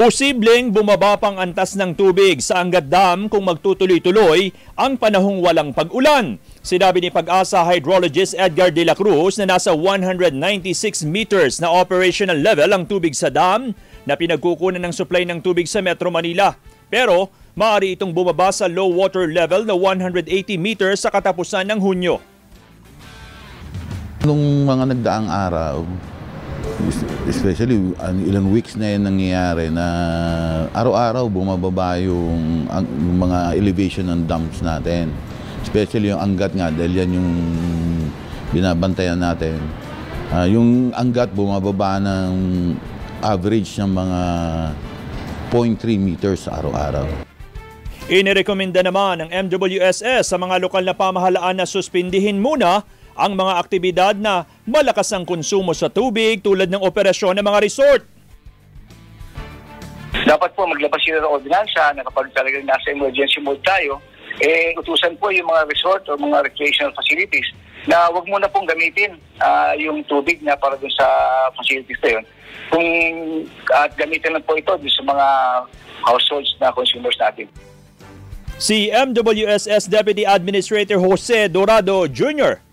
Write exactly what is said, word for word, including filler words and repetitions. Posibleng bumaba pang antas ng tubig sa Angat Dam kung magtutuloy-tuloy ang panahong walang pag-ulan. Sinabi ni Pag-asa Hydrologist Edgar de la Cruz na nasa one hundred ninety-six meters na operational level ang tubig sa dam na pinagkukunan ng supply ng tubig sa Metro Manila. Pero maaari itong bumaba sa low water level na one hundred eighty meters sa katapusan ng Hunyo. Nung mga nagdaang araw, especially ilang weeks na yan nangyayari na araw-araw bumababa yung, yung mga elevation ng dams natin. Especially yung Angat nga dahil yan yung binabantayan natin. Uh, yung Angat bumababa ng average ng mga zero point three meters araw-araw. Inirekomenda naman ng M W S S sa mga lokal na pamahalaan na suspindihin muna ang mga aktibidad na malakas ang konsumo sa tubig tulad ng operasyon ng mga resort. Dapat po maglabas sila ng ordinansa na kapag talagang nasa emergency mode tayo, eh utusan po yung mga resort o mga recreational facilities na huwag muna pong gamitin uh, yung tubig na para dun sa facilities na yun. Kung, at gamitin lang po ito dun sa mga households na consumers natin. Si M W S S Deputy Administrator Jose Dorado Junior